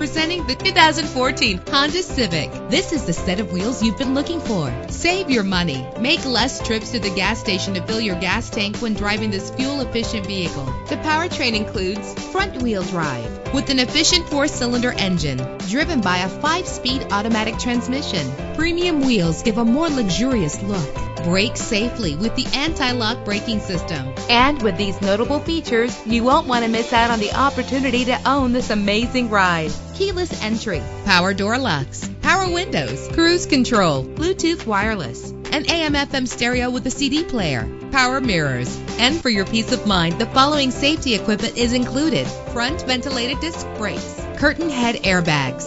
Presenting the 2014 Honda Civic. This is the set of wheels you've been looking for. Save your money. Make less trips to the gas station to fill your gas tank when driving this fuel-efficient vehicle. The powertrain includes front-wheel drive with an efficient 4-cylinder engine driven by a 5-speed automatic transmission. Premium wheels give a more luxurious look. Brake safely with the anti-lock braking system. And with these notable features, you won't want to miss out on the opportunity to own this amazing ride. Keyless entry, power door locks, power windows, cruise control, Bluetooth wireless, an AM/FM stereo with a CD player, power mirrors. And for your peace of mind, the following safety equipment is included: front ventilated disc brakes, curtain head airbags,